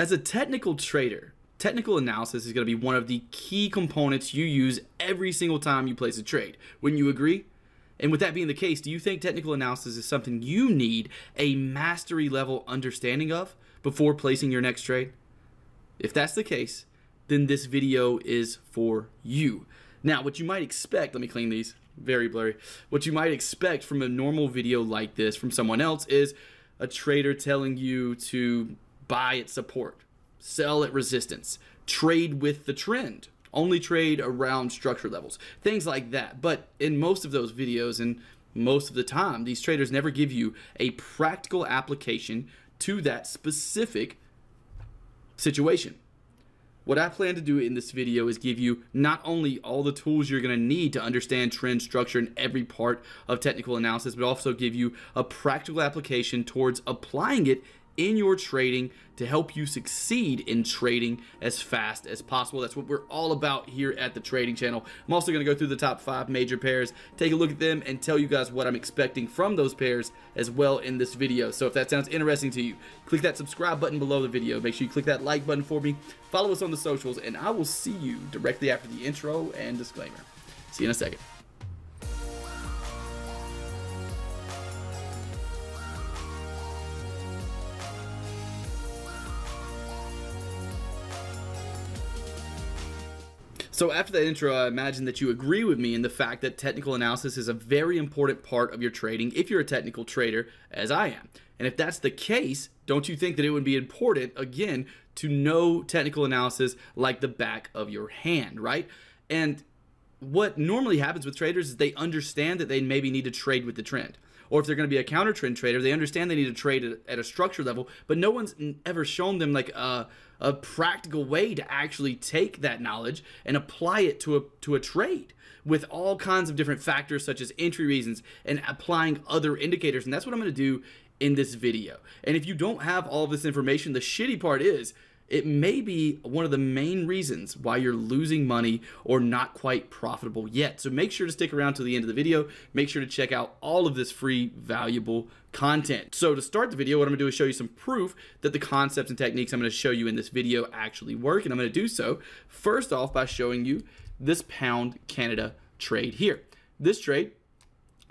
As a technical trader, technical analysis is going to be one of the key components you use every single time you place a trade. Wouldn't you agree? And with that being the case, do you think technical analysis is something you need a mastery level understanding of before placing your next trade? If that's the case, then this video is for you. Now, what you might expect, let me clean these, very blurry. What you might expect from a normal video like this from someone else is a trader telling you to buy at support, sell at resistance, trade with the trend, only trade around structure levels, things like that. But in most of those videos and most of the time, these traders never give you a practical application to that specific situation. What I plan to do in this video is give you not only all the tools you're going to need to understand trend structure in every part of technical analysis, but also give you a practical application towards applying it in your trading to help you succeed in trading as fast as possible. That's what we're all about here at the Trading Channel. I'm also going to go through the top 5 major pairs, take a look at them, and tell you guys what I'm expecting from those pairs as well in this video. So if that sounds interesting to you, click that subscribe button below the video. Make sure you click that like button for me. Follow us on the socials, and I will see you directly after the intro and disclaimer. See you in a second. So after that intro, I imagine that you agree with me in the fact that technical analysis is a very important part of your trading if you're a technical trader, as I am. And if that's the case, don't you think that it would be important, again, to know technical analysis like the back of your hand, right? And what normally happens with traders is they understand that they maybe need to trade with the trend. Or if they're going to be a counter trend trader, they understand they need to trade at a structure level, but no one's ever shown them like a practical way to actually take that knowledge and apply it to a trade with all kinds of different factors such as entry reasons and applying other indicators. And that's what I'm going to do in this video. And if you don't have all this information, the shitty part is it may be one of the main reasons why you're losing money or not quite profitable yet. So make sure to stick around to the end of the video. Make sure to check out all of this free, valuable content. So to start the video, what I'm gonna do is show you some proof that the concepts and techniques I'm gonna show you in this video actually work. And I'm gonna do so first off by showing you this pound Canada trade here. This trade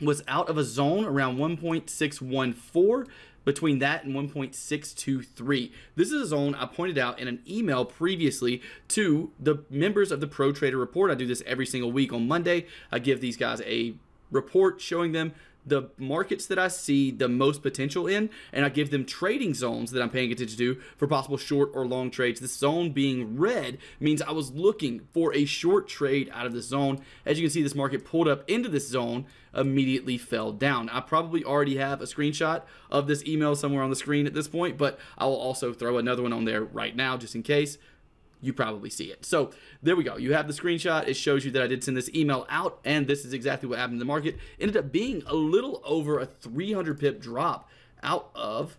was out of a zone around 1.614. Between that and 1.623. This is a zone I pointed out in an email previously to the members of the Pro Trader Report. I do this every single week on Monday. I give these guys a report showing them the markets that I see the most potential in, and I give them trading zones that I'm paying attention to for possible short or long trades. This zone being red means I was looking for a short trade out of this zone. As you can see, this market pulled up into this zone, immediately fell down. I probably already have a screenshot of this email somewhere on the screen at this point, but I will also throw another one on there right now just in case. You probably see it. So there we go. You have the screenshot. It shows you that I did send this email out, and this is exactly what happened in the market. Ended up being a little over a 300 pip drop out of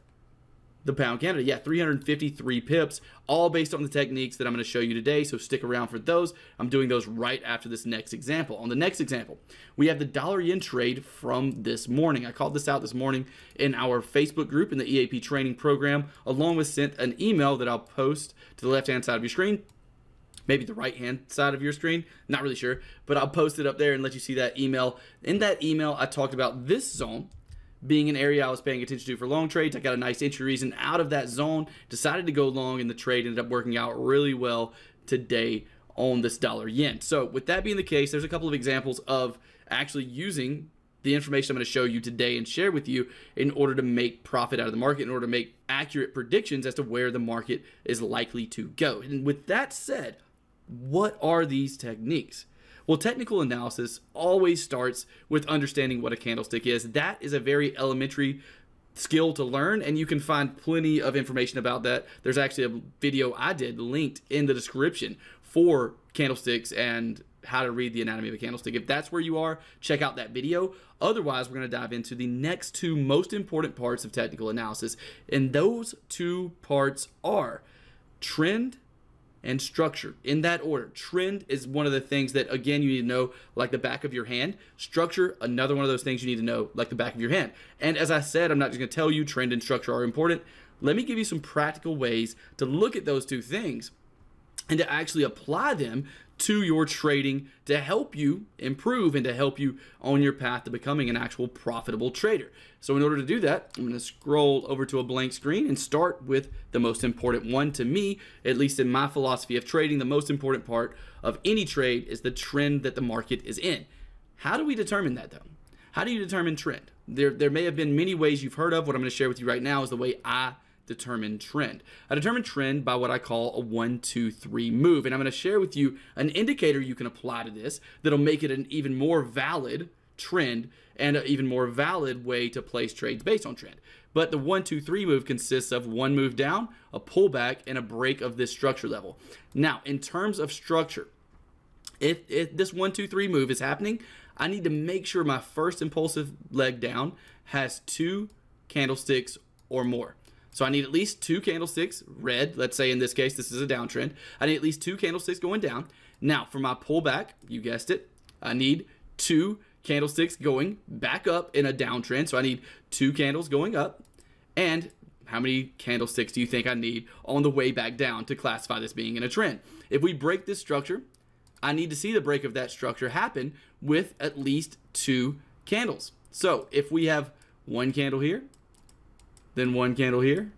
the pound Canada. Yeah, 353 pips, all based on the techniques that I'm going to show you today. So stick around for those. I'm doing those right after this next example. On the next example, we have the dollar yen trade from this morning. I called this out this morning in our Facebook group in the EAP training program, along with sent an email that I'll post to the left-hand side of your screen. Maybe the right-hand side of your screen. Not really sure, but I'll post it up there and let you see that email. In that email, I talked about this zone being an area I was paying attention to for long trades. I got a nice entry reason out of that zone, decided to go long, and the trade ended up working out really well today on this dollar yen. So with that being the case, there's a couple of examples of actually using the information I'm going to show you today and share with you in order to make profit out of the market, in order to make accurate predictions as to where the market is likely to go. And with that said, what are these techniques? Well, technical analysis always starts with understanding what a candlestick is. That is a very elementary skill to learn, and you can find plenty of information about that. There's actually a video I did linked in the description for candlesticks and how to read the anatomy of a candlestick. If that's where you are, check out that video. Otherwise, we're going to dive into the next two most important parts of technical analysis, and those two parts are trend and structure, in that order. Trend is one of the things that, again, you need to know like the back of your hand. Structure, another one of those things you need to know like the back of your hand. And as I said, I'm not just going to tell you trend and structure are important. Let me give you some practical ways to look at those two things and to actually apply them to your trading to help you improve and to help you on your path to becoming an actual profitable trader. So in order to do that, I'm going to scroll over to a blank screen and start with the most important one to me, at least in my philosophy of trading. The most important part of any trade is the trend that the market is in. How do we determine that though? How do you determine trend? There may have been many ways you've heard of. What I'm going to share with you right now is the way I determine trend. I determine trend by what I call a 1-2-3 move. And I'm going to share with you an indicator you can apply to this that'll make it an even more valid trend and an even more valid way to place trades based on trend. But the 1-2-3 move consists of one move down, a pullback, and a break of this structure level. Now, in terms of structure, if this 1-2-3 move is happening, I need to make sure my first impulsive leg down has 2 candlesticks or more. So I need at least 2 candlesticks red. Let's say in this case, this is a downtrend. I need at least 2 candlesticks going down. Now for my pullback, you guessed it, I need 2 candlesticks going back up in a downtrend. So I need 2 candles going up. And how many candlesticks do you think I need on the way back down to classify this being in a trend? If we break this structure, I need to see the break of that structure happen with at least 2 candles. So if we have 1 candle here, then 1 candle here,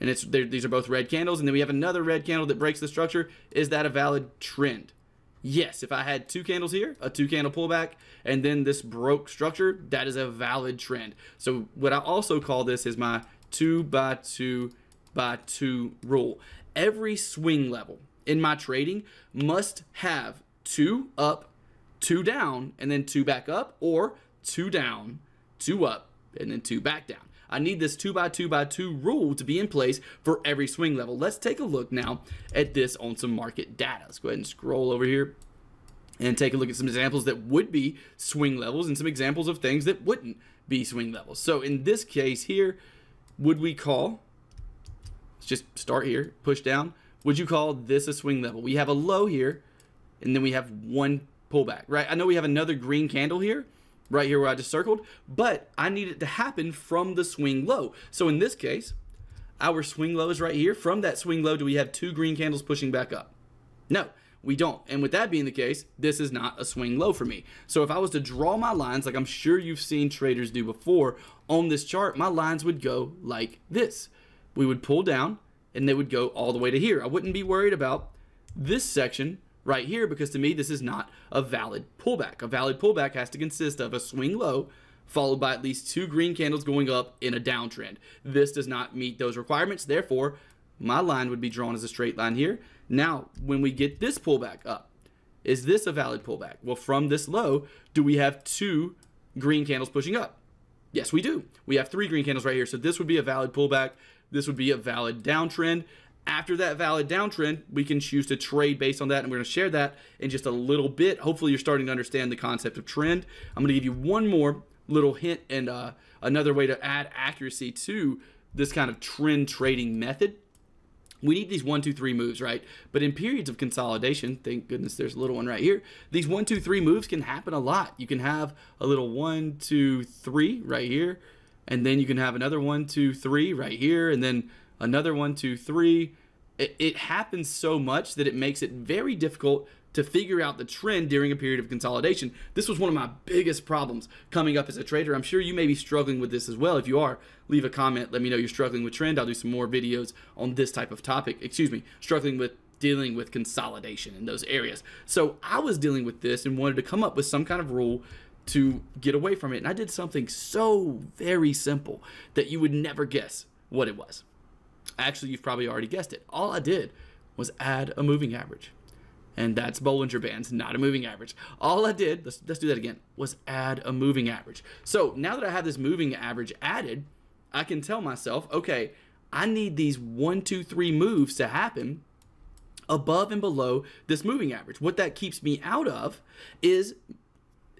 and these are both red candles, and then we have another red candle that breaks the structure, is that a valid trend? Yes. If I had 2 candles here, a 2 candle pullback, and then this broke structure, that is a valid trend. So what I also call this is my 2 by 2 by 2 rule. Every swing level in my trading must have 2 up, 2 down, and then 2 back up, or 2 down, 2 up, and then 2 back down. I need this 2 by 2 by 2 rule to be in place for every swing level. Let's take a look now at this on some market data. Let's go ahead and scroll over here and take a look at some examples that would be swing levels and some examples of things that wouldn't be swing levels. So in this case here, would we call, let's just start here, push down. Would you call this a swing level? We have a low here, and then we have 1 pullback, right? I know we have another green candle here, right here where I just circled, but I need it to happen from the swing low. So in this case, our swing low is right here. From that swing low, do we have 2 green candles pushing back up? No, we don't. And with that being the case, this is not a swing low for me. So if I was to draw my lines, like I'm sure you've seen traders do before on this chart, my lines would go like this. We would pull down and they would go all the way to here. I wouldn't be worried about this section right here, because to me, this is not a valid pullback. A valid pullback has to consist of a swing low followed by at least 2 green candles going up in a downtrend. This does not meet those requirements. Therefore, my line would be drawn as a straight line here. Now, when we get this pullback up, is this a valid pullback? Well, from this low, do we have 2 green candles pushing up? Yes, we do. We have 3 green candles right here. So this would be a valid pullback. This would be a valid downtrend. After that valid downtrend, we can choose to trade based on that, and we're going to share that in just a little bit. Hopefully, you're starting to understand the concept of trend. I'm going to give you one more little hint and another way to add accuracy to this kind of trend trading method. We need these 1-2-3 moves, right? But in periods of consolidation, thank goodness there's a little one right here. These 1-2-3 moves can happen a lot. You can have a little 1-2-3 right here, and then you can have another 1-2-3 right here, and then another 1-2-3. It happens so much that it makes it very difficult to figure out the trend during a period of consolidation. This was one of my biggest problems coming up as a trader. I'm sure you may be struggling with this as well. If you are, leave a comment. Let me know you're struggling with trend. I'll do some more videos on this type of topic. Excuse me, struggling with dealing with consolidation in those areas. So I was dealing with this and wanted to come up with some kind of rule to get away from it. And I did something so very simple that you would never guess what it was. Actually, you've probably already guessed it. All I did was add a moving average. And that's Bollinger Bands, not a moving average. All I did, let's do that again, was add a moving average. So now that I have this moving average added, I can tell myself, okay, I need these 1-2-3 moves to happen above and below this moving average. What that keeps me out of is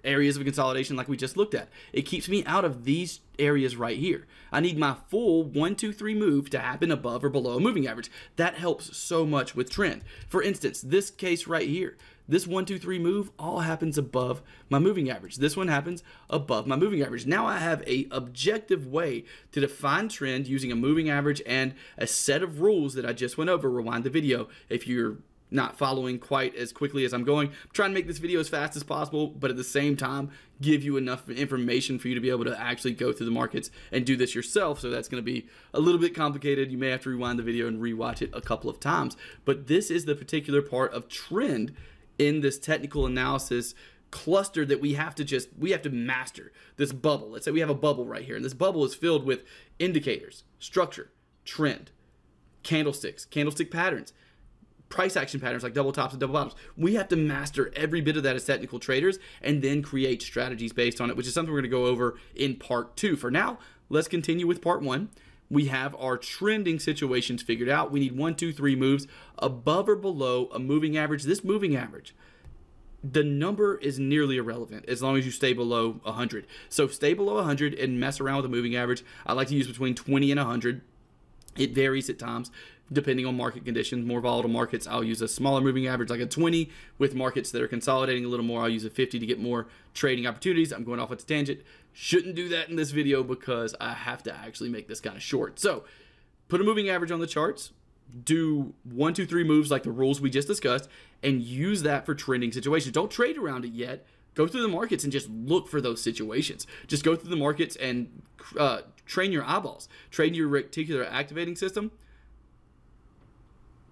areas of consolidation like we just looked at. It keeps me out of these areas right here. I need my full 1, 2, 3 move to happen above or below a moving average. That helps so much with trend. For instance, this case right here, this 1, 2, 3 move all happens above my moving average. This one happens above my moving average. Now I have an objective way to define trend using a moving average and a set of rules that I just went over. Rewind the video if you're not following quite as quickly as I'm going. I'm trying to make this video as fast as possible, but at the same time, give you enough information for you to be able to actually go through the markets and do this yourself. So that's going to be a little bit complicated. You may have to rewind the video and rewatch it a couple of times, but this is the particular part of trend in this technical analysis cluster that we have to master. This bubble, let's say we have a bubble right here, and this bubble is filled with indicators, structure, trend, candlesticks, candlestick patterns, price action patterns like double tops and double bottoms. We have to master every bit of that as technical traders and then create strategies based on it, which is something we're going to go over in part 2. For now, let's continue with part 1. We have our trending situations figured out. We need 1, 2, 3 moves above or below a moving average. This moving average, the number is nearly irrelevant as long as you stay below 100. So stay below 100 and mess around with a moving average. I like to use between 20 and 100. It varies at times depending on market conditions. More volatile markets, I'll use a smaller moving average like a 20. With markets that are consolidating a little more, I'll use a 50 to get more trading opportunities. I'm going off at a tangent. Shouldn't do that in this video because I have to actually make this kind of short. So put a moving average on the charts, do 1, 2, 3 moves like the rules we just discussed, and use that for trending situations. Don't trade around it yet. Go through the markets and just look for those situations. Just go through the markets and train your eyeballs. Train your reticular activating system.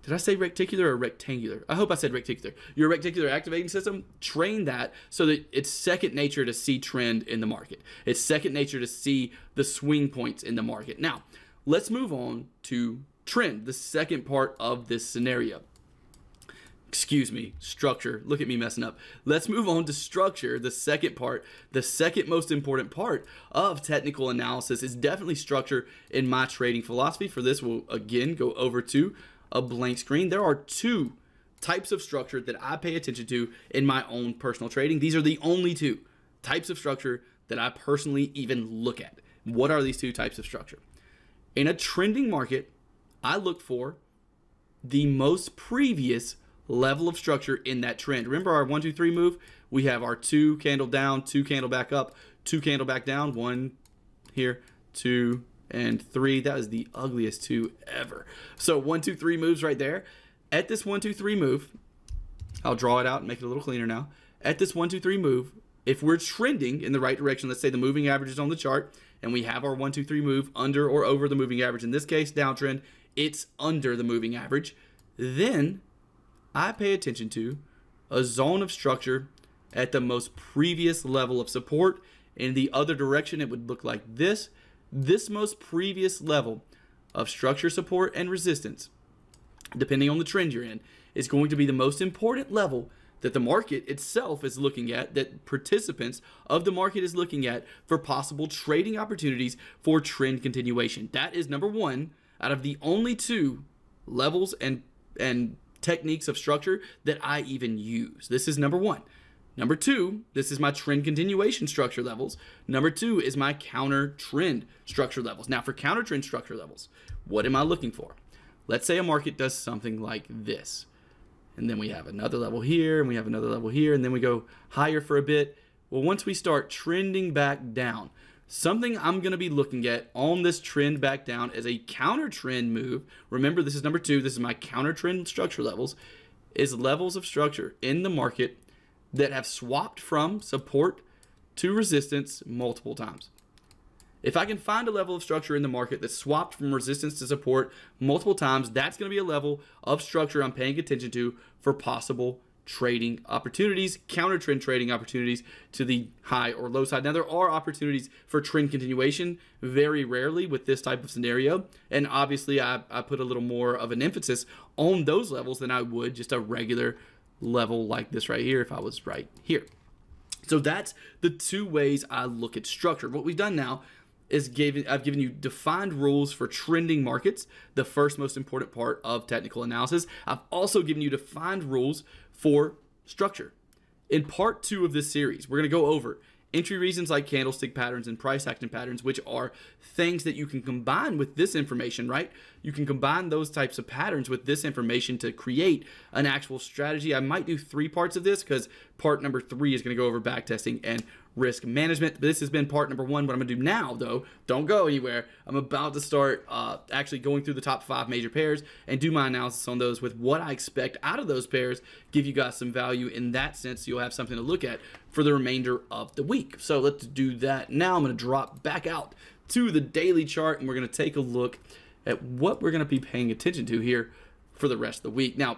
Did I say reticular or rectangular? I hope I said reticular. Your reticular activating system, train that so that it's second nature to see trend in the market. It's second nature to see the swing points in the market. Now, let's move on to trend, the second part of this scenario. Excuse me, structure. Look at me messing up. Let's move on to structure, the second part. The second most important part of technical analysis is definitely structure in my trading philosophy. For this, we'll again go over to a blank screen. There are two types of structure that I pay attention to in my own personal trading. These are the only two types of structure that I personally even look at. What are these two types of structure? In a trending market, I look for the most previous level of structure in that trend. Remember our 1, 2, 3 move? We have our 2 candle down, 2 candle back up, 2 candle back down, 1 here, 2 and 3. That was the ugliest 2 ever. So 1, 2, 3 moves right there. At this 1, 2, 3 move, I'll draw it out and make it a little cleaner now. At this 1, 2, 3 move, if we're trending in the right direction, let's say the moving average is on the chart and we have our 1, 2, 3 move under or over the moving average. In this case, downtrend, it's under the moving average. Then I pay attention to a zone of structure at the most previous level of support. In the other direction, it would look like this. This most previous level of structure, support, and resistance, depending on the trend you're in, is going to be the most important level that the market itself is looking at, that participants of the market is looking at for possible trading opportunities for trend continuation. That is number one out of the only two levels and techniques of structure that I even use. This is number one. Number two, this is my trend continuation structure levels. Number two is my counter trend structure levels. Now for counter trend structure levels, what am I looking for? Let's say a market does something like this, and then we have another level here, and we have another level here, and then we go higher for a bit. Well, once we start trending back down, something I'm going to be looking at on this trend back down as a counter trend move. Remember, this is number two. This is my counter trend structure levels, is levels of structure in the market that have swapped from support to resistance multiple times. If I can find a level of structure in the market that's swapped from resistance to support multiple times, that's going to be a level of structure I'm paying attention to for possible trading opportunities, counter trend trading opportunities to the high or low side. Now there are opportunities for trend continuation very rarely with this type of scenario, and obviously I put a little more of an emphasis on those levels than I would just a regular level like this right here if I was right here. So that's the two ways I look at structure. What we've done now is I've given you defined rules for trending markets, the first most important part of technical analysis. I've also given you defined rules for structure. In part 2 of this series, we're going to go over entry reasons like candlestick patterns and price action patterns, which are things that you can combine with this information, right? You can combine those types of patterns with this information to create an actual strategy. I might do 3 parts of this because part number 3 is going to go over backtesting and risk management. This has been part number 1. What I'm going to do now, though, don't go anywhere. I'm about to start actually going through the top 5 major pairs and do my analysis on those with what I expect out of those pairs, give you guys some value in that sense so you'll have something to look at for the remainder of the week. So let's do that now. I'm going to drop back out to the daily chart, and we're going to take a look at what we're going to be paying attention to here for the rest of the week. Now,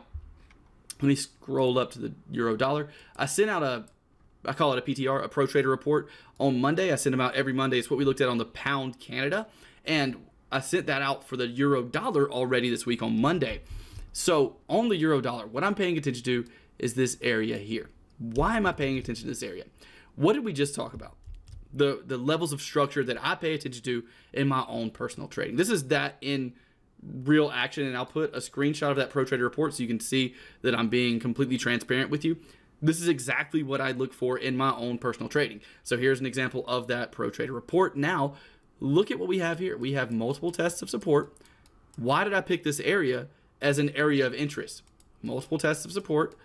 let me scroll up to the euro dollar. I sent out I call it a PTR, a Pro Trader Report, on Monday. I send them out every Monday. It's what we looked at on the pound Canada, and I sent that out for the euro dollar already this week on Monday. So on the euro dollar, what I'm paying attention to is this area here. Why am I paying attention to this area? What did we just talk about? The levels of structure that I pay attention to in my own personal trading. This is that in real action, and I'll put a screenshot of that Pro Trader Report so you can see that I'm being completely transparent with you. This is exactly what I look for in my own personal trading. So here's an example of that Pro Trader Report. Now, look at what we have here. We have multiple tests of support. Why did I pick this area as an area of interest? Multiple tests of support,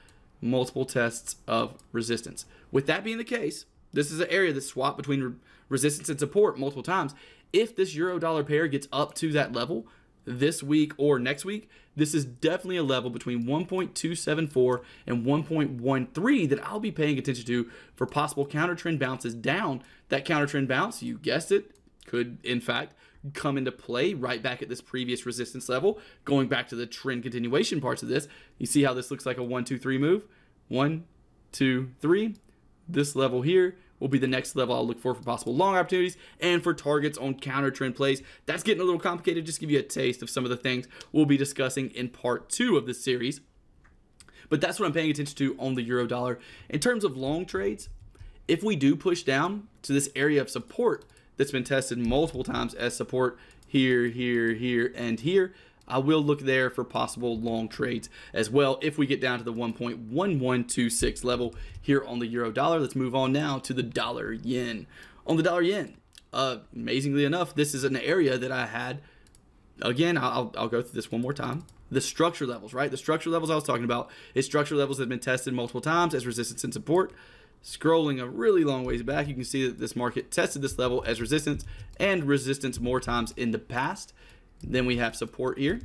multiple tests of resistance. With that being the case, this is an area that swapped between resistance and support multiple times. If this euro dollar pair gets up to that level this week or next week, this is definitely a level between 1.274 and 1.13 that I'll be paying attention to for possible counter trend bounces down. That counter trend bounce, you guessed it, could in fact come into play right back at this previous resistance level. Going back to the trend continuation parts of this, you see how this looks like a 1-2-3 move. 1-2-3. This level here will be the next level I'll look for possible long opportunities and for targets on counter trend plays. That's getting a little complicated. Just give you a taste of some of the things we'll be discussing in part 2 of this series. But that's what I'm paying attention to on the euro dollar. In terms of long trades, if we do push down to this area of support that's been tested multiple times as support here, and here, I will look there for possible long trades as well if we get down to the 1.1126 level here on the euro dollar. Let's move on now to the dollar yen. On the dollar yen, amazingly enough, this is an area that I had. Again, I'll go through this one more time. The structure levels, right? The structure levels I was talking about is structure levels that have been tested multiple times as resistance and support. Scrolling a really long ways back, you can see that this market tested this level as resistance and resistance more times in the past. Then we have support here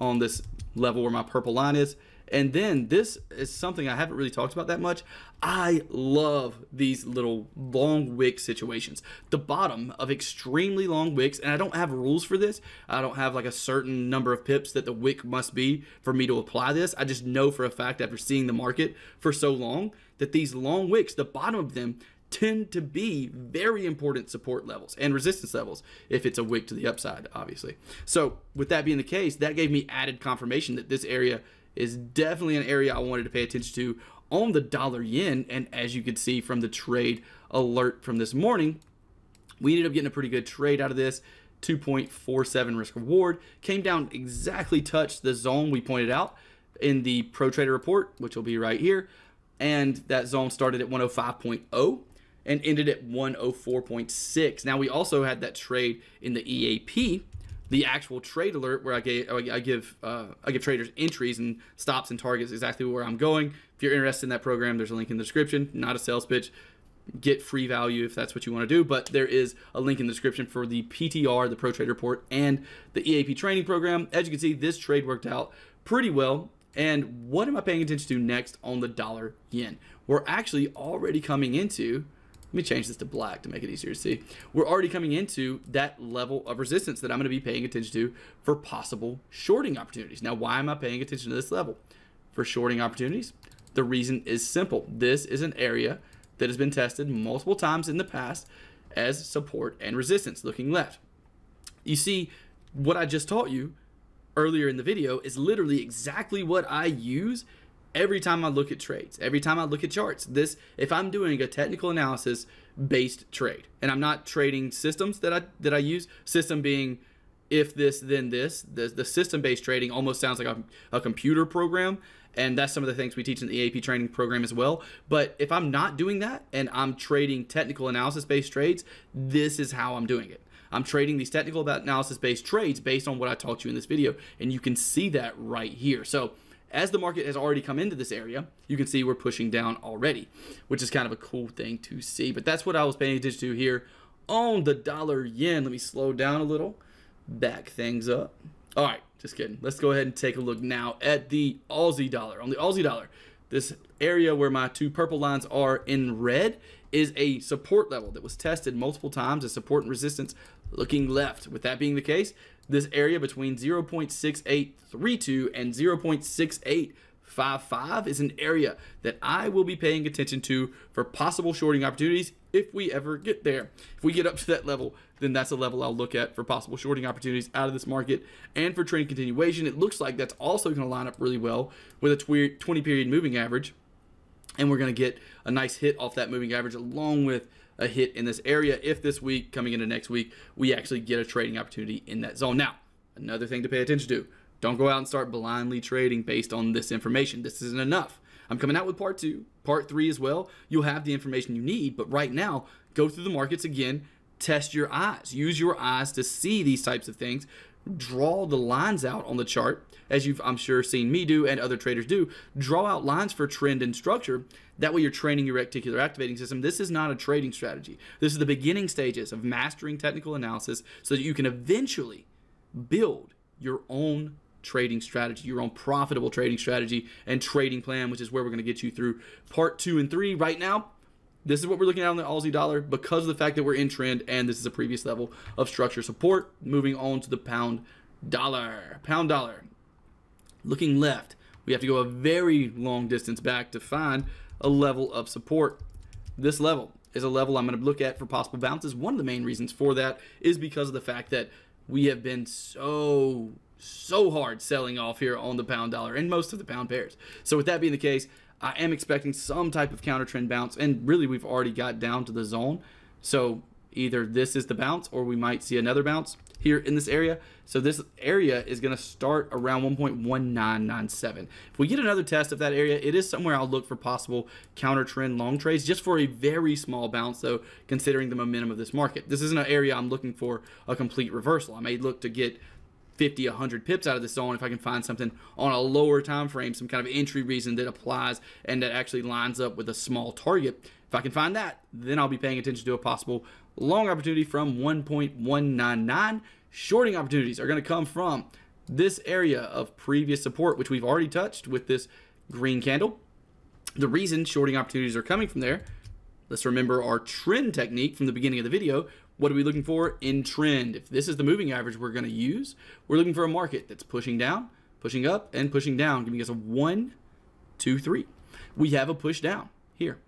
on this level where my purple line is. And then this is something I haven't really talked about that much. I love these little long wick situations. The bottom of extremely long wicks, and I don't have rules for this. I don't have like a certain number of pips that the wick must be for me to apply this. I just know for a fact after seeing the market for so long that these long wicks, the bottom of them, tend to be very important support levels and resistance levels if it's a wick to the upside, obviously. So with that being the case, that gave me added confirmation that this area is definitely an area I wanted to pay attention to on the dollar yen. And as you could see from the trade alert from this morning, we ended up getting a pretty good trade out of this. 2.47 risk reward, came down, exactly touched the zone we pointed out in the Pro Trader Report, which will be right here. And that zone started at 105.0. and ended at 104.6. Now, we also had that trade in the EAP, the actual trade alert, where I give traders entries and stops and targets exactly where I'm going. If you're interested in that program, there's a link in the description. Not a sales pitch. Get free value if that's what you want to do, but there is a link in the description for the PTR, the Pro Trader Report, and the EAP training program. As you can see, this trade worked out pretty well. And what am I paying attention to next on the dollar yen? We're actually already coming into... Let me change this to black to make it easier to see. We're already coming into that level of resistance that I'm going to be paying attention to for possible shorting opportunities. Now, why am I paying attention to this level for shorting opportunities? The reason is simple. This is an area that has been tested multiple times in the past as support and resistance. Looking left, you see what I just taught you earlier in the video is literally exactly what I use every time I look at trades, every time I look at charts. This, if I'm doing a technical analysis based trade, and I'm not trading systems that I use, system being if this, then this, the system based trading almost sounds like a computer program. And that's some of the things we teach in the EAP training program as well. But if I'm not doing that and I'm trading technical analysis-based trades, this is how I'm doing it. I'm trading these technical analysis-based trades based on what I taught you in this video. And you can see that right here. So as the market has already come into this area, you can see we're pushing down already, which is kind of a cool thing to see. But that's what I was paying attention to here on the dollar yen. Let me slow down a little, back things up. All right, just kidding. Let's go ahead and take a look now at the Aussie dollar. On the Aussie dollar, this area where my two purple lines are in red is a support level that was tested multiple times as support and resistance looking left. With that being the case, this area between 0.6832 and 0.6855 is an area that I will be paying attention to for possible shorting opportunities if we ever get there. If we get up to that level, then that's a level I'll look at for possible shorting opportunities out of this market and for trend continuation. It looks like that's also going to line up really well with a 20-period moving average, and we're going to get a nice hit off that moving average along with a hit in this area if this week, coming into next week, we actually get a trading opportunity in that zone. Now, another thing to pay attention to. Don't go out and start blindly trading based on this information. This isn't enough. I'm coming out with part two, part three as well. You'll have the information you need, but right now, go through the markets again, test your eyes, use your eyes to see these types of things, draw the lines out on the chart, as you've, I'm sure, seen me do and other traders do. Draw out lines for trend and structure. That way you're training your reticular activating system. This is not a trading strategy. This is the beginning stages of mastering technical analysis so that you can eventually build your own trading strategy, your own profitable trading strategy and trading plan, which is where we're going to get you through part two and three. Right now, this is what we're looking at on the Aussie dollar because of the fact that we're in trend and this is a previous level of structure support. Moving on to the pound dollar. Pound dollar, looking left, we have to go a very long distance back to find a level of support. This level is a level I'm going to look at for possible bounces. One of the main reasons for that is because of the fact that we have been so hard selling off here on the pound dollar and most of the pound pairs. So with that being the case, I am expecting some type of counter trend bounce, and really we've already got down to the zone. So either this is the bounce or we might see another bounce here in this area. So this area is going to start around 1.1997. If we get another test of that area, it is somewhere I'll look for possible counter trend long trades, just for a very small bounce though, considering the momentum of this market. This isn't an area I'm looking for a complete reversal. I may look to get 50, 100 pips out of this zone if I can find something on a lower time frame, some kind of entry reason that applies and that actually lines up with a small target. If I can find that, then I'll be paying attention to a possible long opportunity from 1.199. Shorting opportunities are going to come from this area of previous support, which we've already touched with this green candle. The reason shorting opportunities are coming from there, let's remember our trend technique from the beginning of the video. What are we looking for in trend? If this is the moving average we're going to use, we're looking for a market that's pushing down, pushing up, and pushing down, giving us a 1, 2, 3. We have a push down here.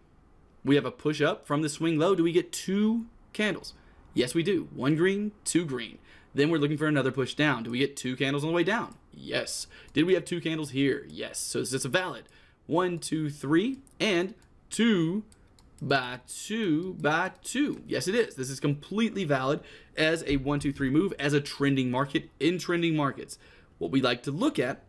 We have a push up from the swing low. Do we get two candles? Yes, we do. One green, two green. Then we're looking for another push down. Do we get two candles on the way down? Yes. Did we have two candles here? Yes. So is this a valid 1, 2, 3, and 2 by 2 by 2? Yes, it is. This is completely valid as a 1, 2, 3 move, as a trending market. In trending markets, what we like to look at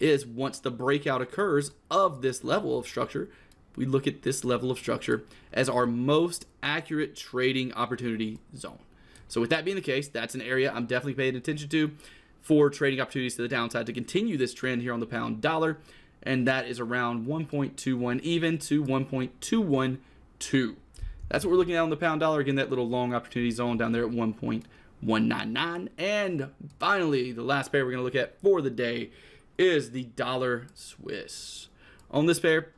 is once the breakout occurs of this level of structure, we look at this level of structure as our most accurate trading opportunity zone. So with that being the case, that's an area I'm definitely paying attention to for trading opportunities to the downside to continue this trend here on the pound dollar, and that is around 1.21 even to 1.212. That's what we're looking at on the pound dollar. Again, that little long opportunity zone down there at 1.199. And finally, the last pair we're going to look at for the day is the dollar Swiss. On this pair,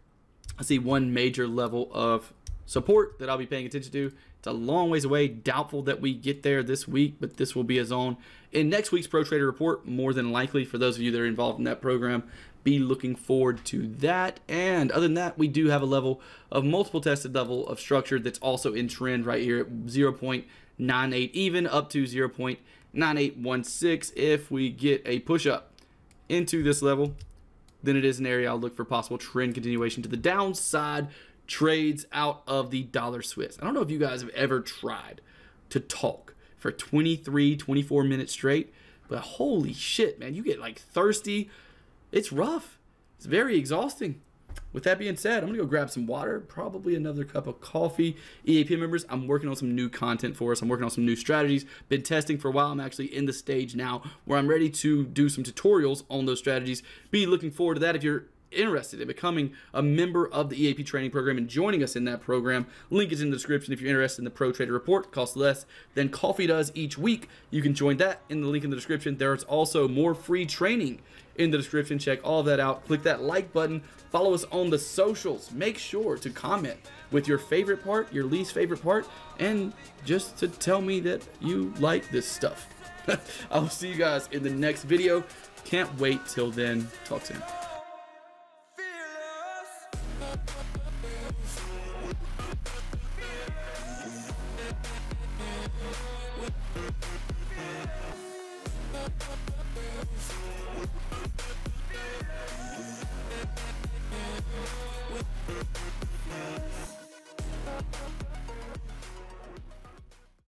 I see one major level of support that I'll be paying attention to. It's a long ways away. Doubtful that we get there this week, but this will be a zone in next week's Pro Trader Report, more than likely, for those of you that are involved in that program. Be looking forward to that. And other than that, we do have a level of multiple tested level of structure that's also in trend right here at 0.98 even up to 0.9816. If we get a push up into this level, then it is an area I'll look for possible trend continuation to the downside trades out of the dollar Swiss. I don't know if you guys have ever tried to talk for 23, 24 minutes straight, but holy shit, man, you get like thirsty. It's rough. It's very exhausting. With that being said, I'm gonna go grab some water, probably another cup of coffee. EAP members, I'm working on some new content for us. I'm working on some new strategies. Been testing for a while. I'm actually in the stage now where I'm ready to do some tutorials on those strategies. Be looking forward to that. If you're interested in becoming a member of the EAP training program and joining us in that program, link is in the description. If you're interested in the Pro Trader Report, costs less than coffee does each week. You can join that in the link in the description. There's also more free training in the description. Check all that out. Click that like button. Follow us on the socials. Make sure to comment with your favorite part, your least favorite part, and just to tell me that you like this stuff. I'll see you guys in the next video. Can't wait till then. Talk soon.